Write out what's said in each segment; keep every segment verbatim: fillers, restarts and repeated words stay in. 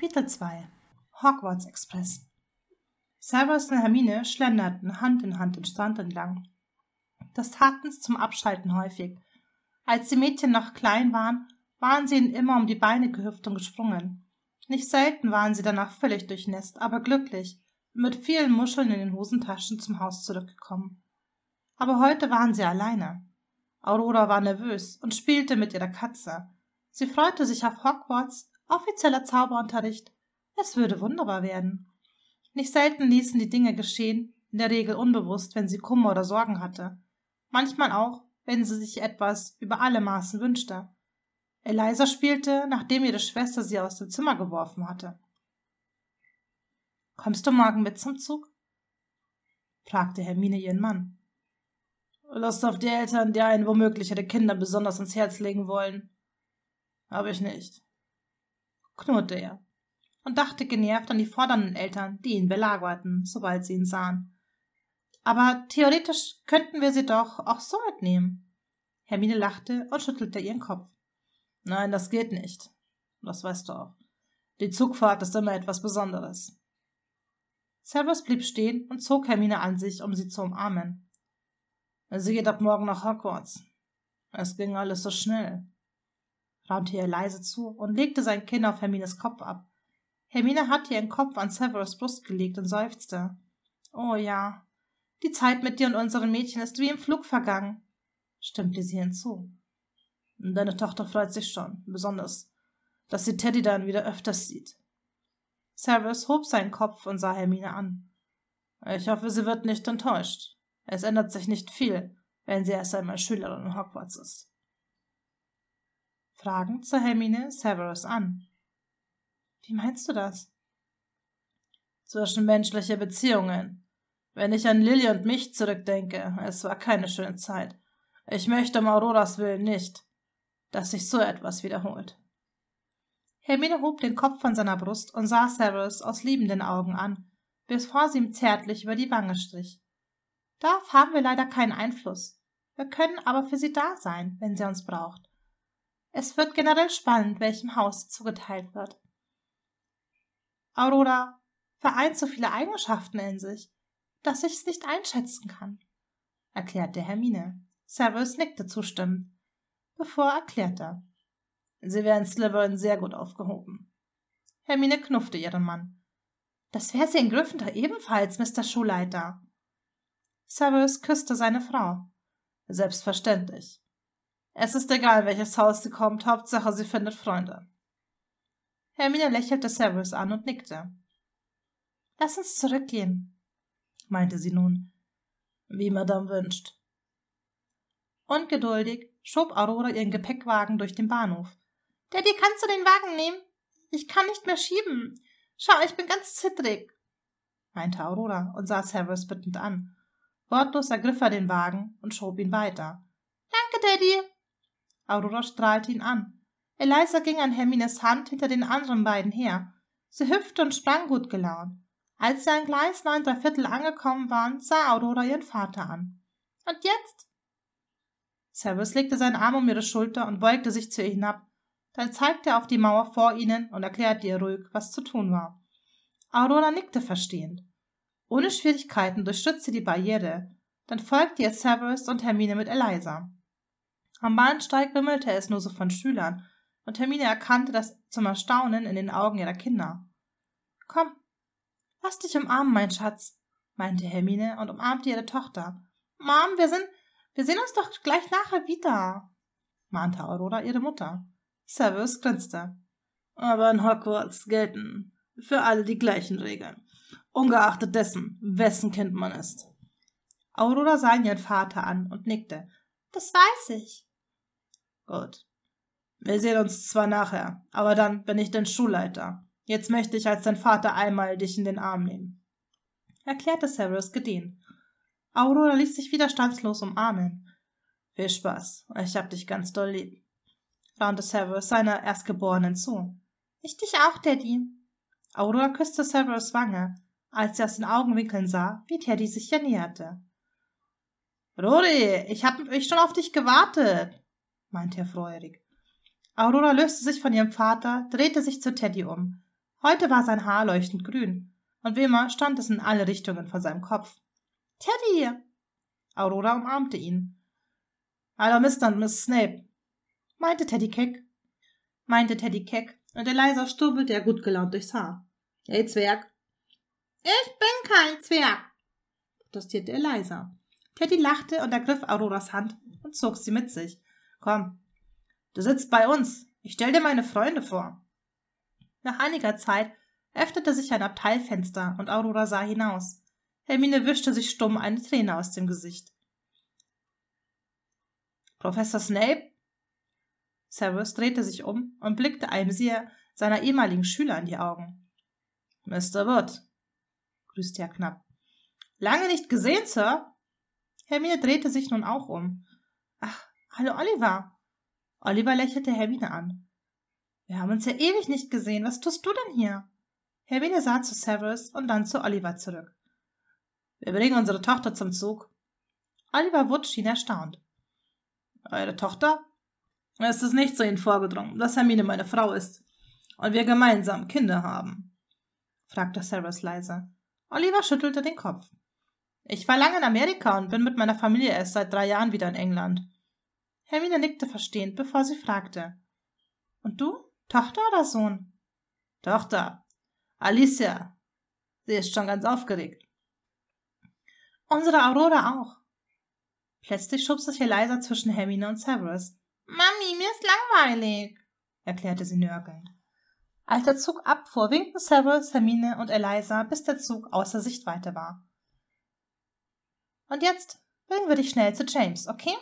Kapitel zwei Hogwarts Express. Severus und Hermine schlenderten Hand in Hand den Strand entlang. Das taten sie zum Abschalten häufig. Als die Mädchen noch klein waren, waren sie ihnen immer um die Beine gehüpft und gesprungen. Nicht selten waren sie danach völlig durchnässt, aber glücklich, und mit vielen Muscheln in den Hosentaschen zum Haus zurückgekommen. Aber heute waren sie alleine. Aurora war nervös und spielte mit ihrer Katze. Sie freute sich auf Hogwarts, offizieller Zauberunterricht. Es würde wunderbar werden. Nicht selten ließen die Dinge geschehen, in der Regel unbewusst, wenn sie Kummer oder Sorgen hatte. Manchmal auch, wenn sie sich etwas über alle Maßen wünschte. Eliza spielte, nachdem ihre Schwester sie aus dem Zimmer geworfen hatte. »Kommst du morgen mit zum Zug?« fragte Hermine ihren Mann. »Lust auf die Eltern, die einen womöglich ihre Kinder besonders ans Herz legen wollen. Habe ich nicht«, knurrte er und dachte genervt an die fordernden Eltern, die ihn belagerten, sobald sie ihn sahen. »Aber theoretisch könnten wir sie doch auch so mitnehmen.« Hermine lachte und schüttelte ihren Kopf. »Nein, das geht nicht. Das weißt du auch. Die Zugfahrt ist immer etwas Besonderes.« Severus blieb stehen und zog Hermine an sich, um sie zu umarmen. »Sie geht ab morgen nach Hogwarts. Es ging alles so schnell«, raunte ihr leise zu und legte sein Kinn auf Hermines Kopf ab. Hermine hatte ihren Kopf an Severus' Brust gelegt und seufzte. »Oh ja, die Zeit mit dir und unseren Mädchen ist wie im Flug vergangen«, stimmte sie hinzu. »Deine Tochter freut sich schon, besonders, dass sie Teddy dann wieder öfters sieht.« Severus hob seinen Kopf und sah Hermine an. »Ich hoffe, sie wird nicht enttäuscht. Es ändert sich nicht viel, wenn sie erst einmal Schülerin in Hogwarts ist.« Fragend sah Hermine Severus an. »Wie meinst du das?« »Zwischenmenschliche Beziehungen. Wenn ich an Lily und mich zurückdenke, es war keine schöne Zeit. Ich möchte um Auroras Willen nicht, dass sich so etwas wiederholt.« Hermine hob den Kopf von seiner Brust und sah Severus aus liebenden Augen an, bevor sie ihm zärtlich über die Wange strich. »Darauf haben wir leider keinen Einfluss. Wir können aber für sie da sein, wenn sie uns braucht. Es wird generell spannend, welchem Haus sie zugeteilt wird. Aurora vereint so viele Eigenschaften in sich, dass ich es nicht einschätzen kann«, erklärte Hermine. Severus nickte zustimmend, bevor er erklärte: »Sie wäre in Sliverin sehr gut aufgehoben.« Hermine knuffte ihren Mann. »Das wäre sie in Gryffindor ebenfalls, Mister Schulleiter.« Severus küsste seine Frau. »Selbstverständlich. Es ist egal, welches Haus sie kommt, Hauptsache sie findet Freunde.« Hermine lächelte Severus an und nickte. »Lass uns zurückgehen«, meinte sie nun. »Wie Madame wünscht.« Ungeduldig schob Aurora ihren Gepäckwagen durch den Bahnhof. »Daddy, kannst du den Wagen nehmen? Ich kann nicht mehr schieben. Schau, ich bin ganz zittrig«, meinte Aurora und sah Severus bittend an. Wortlos ergriff er den Wagen und schob ihn weiter. »Danke, Daddy!« Aurora strahlte ihn an. Eliza ging an Hermines Hand hinter den anderen beiden her. Sie hüpfte und sprang gut gelaunt. Als sie an Gleis neun drei Viertel angekommen waren, sah Aurora ihren Vater an. »Und jetzt?« Severus legte seinen Arm um ihre Schulter und beugte sich zu ihr hinab. Dann zeigte er auf die Mauer vor ihnen und erklärte ihr ruhig, was zu tun war. Aurora nickte verstehend. Ohne Schwierigkeiten durchschritt sie die Barriere. Dann folgte ihr Severus und Hermine mit Eliza. Am Bahnsteig wimmelte es nur so von Schülern, und Hermine erkannte das zum Erstaunen in den Augen ihrer Kinder. »Komm, lass dich umarmen, mein Schatz«, meinte Hermine und umarmte ihre Tochter. »Mom, wir sind, wir sehen uns doch gleich nachher wieder«, mahnte Aurora ihre Mutter. Severus grinste. »Aber in Hogwarts gelten für alle die gleichen Regeln, ungeachtet dessen, wessen Kind man ist.« Aurora sah ihren Vater an und nickte. »Das weiß ich.« »Gut. Wir sehen uns zwar nachher, aber dann bin ich dein Schulleiter. Jetzt möchte ich als dein Vater einmal dich in den Arm nehmen«, erklärte Severus gedehnt. Aurora ließ sich widerstandslos umarmen. »Viel Spaß. Ich hab dich ganz doll lieb«, raunte Severus seiner Erstgeborenen zu. »Ich dich auch, Daddy.« Aurora küsste Severus' Wange, als sie aus den Augenwinkeln sah, wie Teddy sich ihr näherte. »Rory, ich hab mit euch schon auf dich gewartet«, meinte er freudig. Aurora löste sich von ihrem Vater, drehte sich zu Teddy um. Heute war sein Haar leuchtend grün, und wie immer stand es in alle Richtungen vor seinem Kopf. »Teddy!« Aurora umarmte ihn. »Hallo, Mister und Miss Snape«, meinte Teddy keck. Meinte Teddy keck, und Eliza sturbelte er gut gelaunt durchs Haar. »Ey, Zwerg!« »Ich bin kein Zwerg«, protestierte Eliza. Teddy lachte und ergriff Auroras Hand und zog sie mit sich. »Komm, du sitzt bei uns. Ich stell dir meine Freunde vor.« Nach einiger Zeit öffnete sich ein Abteilfenster und Aurora sah hinaus. Hermine wischte sich stumm eine Träne aus dem Gesicht. »Professor Snape?« Severus drehte sich um und blickte einem sehr seiner ehemaligen Schüler in die Augen. »Mister Wood«, grüßte er knapp. »Lange nicht gesehen, Sir.« Hermine drehte sich nun auch um. »Ach, hallo, Oliver.« Oliver lächelte Hermine an. »Wir haben uns ja ewig nicht gesehen. Was tust du denn hier?« Hermine sah zu Severus und dann zu Oliver zurück. »Wir bringen unsere Tochter zum Zug.« Oliver Wood schien erstaunt. »Eure Tochter?« »Es ist nicht zu Ihnen vorgedrungen, dass Hermine meine Frau ist und wir gemeinsam Kinder haben?« fragte Severus leise. Oliver schüttelte den Kopf. »Ich war lange in Amerika und bin mit meiner Familie erst seit drei Jahren wieder in England.« Hermine nickte verstehend, bevor sie fragte. »Und du? Tochter oder Sohn?« »Tochter. Alicia. Sie ist schon ganz aufgeregt.« »Unsere Aurora auch.« Plötzlich schob sich Eliza zwischen Hermine und Severus. »Mami, mir ist langweilig«, erklärte sie nörgelnd. Als der Zug abfuhr, winkten Severus, Hermine und Eliza, bis der Zug außer Sichtweite war. »Und jetzt bringen wir dich schnell zu James, okay?«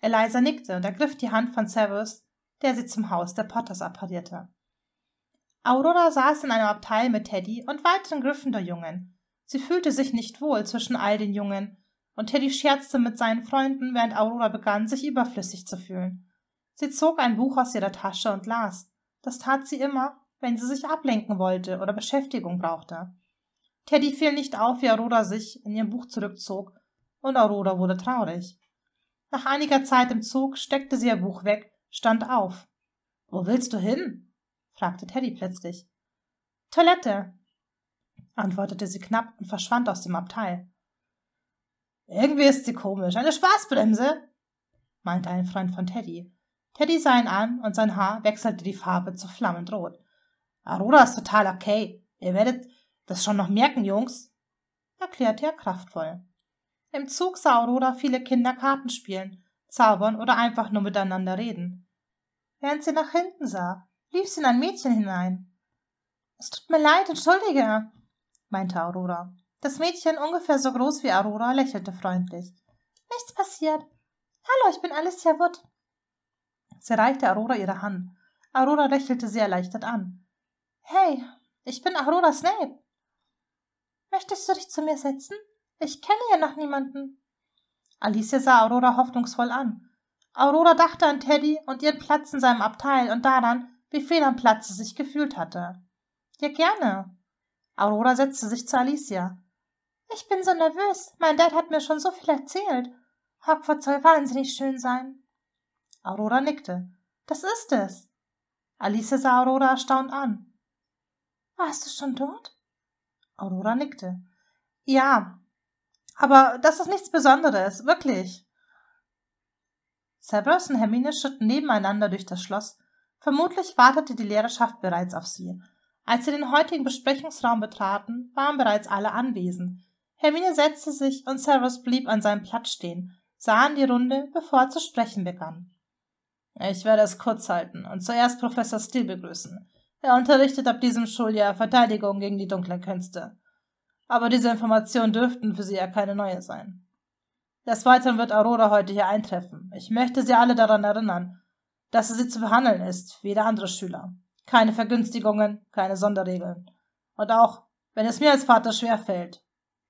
Eliza nickte und ergriff die Hand von Severus, der sie zum Haus der Potters apparierte. Aurora saß in einem Abteil mit Teddy und weiteren Gryffindor-Jungen. Sie fühlte sich nicht wohl zwischen all den Jungen, und Teddy scherzte mit seinen Freunden, während Aurora begann, sich überflüssig zu fühlen. Sie zog ein Buch aus ihrer Tasche und las. Das tat sie immer, wenn sie sich ablenken wollte oder Beschäftigung brauchte. Teddy fiel nicht auf, wie Aurora sich in ihr Buch zurückzog, und Aurora wurde traurig. Nach einiger Zeit im Zug steckte sie ihr Buch weg, stand auf. »Wo willst du hin?« fragte Teddy plötzlich. »Toilette«, antwortete sie knapp und verschwand aus dem Abteil. »Irgendwie ist sie komisch, eine Spaßbremse«, meinte ein Freund von Teddy. Teddy sah ihn an und sein Haar wechselte die Farbe zu flammend rot. »Aurora ist total okay, ihr werdet das schon noch merken, Jungs«, erklärte er kraftvoll. Im Zug sah Aurora viele Kinder Karten spielen, zaubern oder einfach nur miteinander reden. Während sie nach hinten sah, lief sie in ein Mädchen hinein. »Es tut mir leid, entschuldige«, meinte Aurora. Das Mädchen, ungefähr so groß wie Aurora, lächelte freundlich. »Nichts passiert. Hallo, ich bin Alicia Wood.« Sie reichte Aurora ihre Hand. Aurora lächelte sie erleichtert an. »Hey, ich bin Aurora Snape. Möchtest du dich zu mir setzen? Ich kenne ja noch niemanden.« Alicia sah Aurora hoffnungsvoll an. Aurora dachte an Teddy und ihren Platz in seinem Abteil und daran, wie fehl am Platz sie sich gefühlt hatte. »Ja, gerne.« Aurora setzte sich zu Alicia. »Ich bin so nervös. Mein Dad hat mir schon so viel erzählt. Hogwarts soll wahnsinnig schön sein.« Aurora nickte. »Das ist es.« Alicia sah Aurora erstaunt an. »Warst du schon dort?« Aurora nickte. »Ja. Aber das ist nichts Besonderes, wirklich.« Severus und Hermine schritten nebeneinander durch das Schloss. Vermutlich wartete die Lehrerschaft bereits auf sie. Als sie den heutigen Besprechungsraum betraten, waren bereits alle anwesend. Hermine setzte sich und Severus blieb an seinem Platz stehen, sah in die Runde, bevor er zu sprechen begann. »Ich werde es kurz halten und zuerst Professor Steele begrüßen. Er unterrichtet ab diesem Schuljahr Verteidigung gegen die dunklen Künste. Aber diese Informationen dürften für Sie ja keine neue sein. Des Weiteren wird Aurora heute hier eintreffen. Ich möchte Sie alle daran erinnern, dass sie zu behandeln ist, wie jeder andere Schüler. Keine Vergünstigungen, keine Sonderregeln. Und auch, wenn es mir als Vater schwerfällt,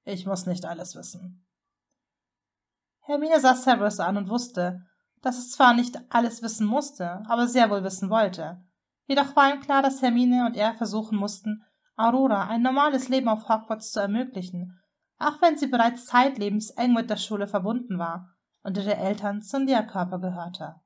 ich muss nicht alles wissen.« Hermine sah Severus an und wusste, dass es zwar nicht alles wissen musste, aber sehr wohl wissen wollte. Jedoch war ihm klar, dass Hermine und er versuchen mussten, Aurora ein normales Leben auf Hogwarts zu ermöglichen, auch wenn sie bereits zeitlebens eng mit der Schule verbunden war und ihre Eltern zum Lehrkörper gehörte.